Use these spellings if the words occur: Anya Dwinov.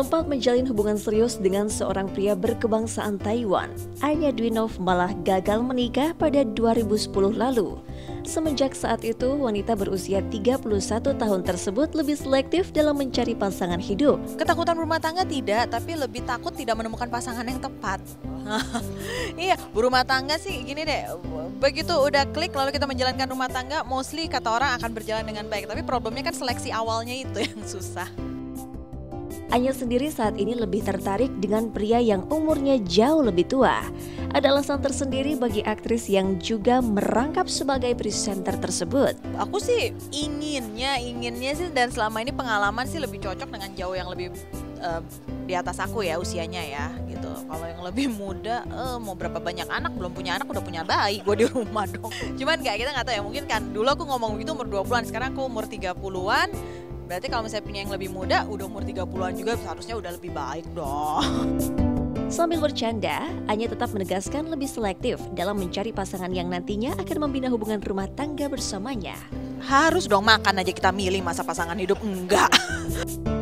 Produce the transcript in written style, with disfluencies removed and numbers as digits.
Sempat menjalin hubungan serius dengan seorang pria berkebangsaan Taiwan, Anya Dwinov malah gagal menikah pada 2010 lalu. Semenjak saat itu, wanita berusia 31 tahun tersebut lebih selektif dalam mencari pasangan hidup. Ketakutan rumah tangga tidak, tapi lebih takut tidak menemukan pasangan yang tepat. Iya, berumah tangga sih gini deh, begitu udah klik lalu kita menjalankan rumah tangga, mostly kata orang akan berjalan dengan baik, tapi problemnya kan seleksi awalnya itu yang susah. Anya sendiri saat ini lebih tertarik dengan pria yang umurnya jauh lebih tua. Ada alasan tersendiri bagi aktris yang juga merangkap sebagai presenter tersebut. Aku sih inginnya sih, dan selama ini pengalaman sih lebih cocok dengan jauh yang lebih di atas aku ya usianya ya gitu. Kalau yang lebih muda mau berapa banyak anak, belum punya anak udah punya bayi, gue di rumah dong. Cuman kita nggak tahu ya, mungkin kan dulu aku ngomong gitu umur 20-an, sekarang aku umur 30-an. Berarti kalau misalnya punya yang lebih muda, udah umur 30-an juga seharusnya udah lebih baik dong. Sambil bercanda, Anya tetap menegaskan lebih selektif dalam mencari pasangan yang nantinya akan membina hubungan rumah tangga bersamanya. Harus dong, makan aja kita milih, masa pasangan hidup enggak.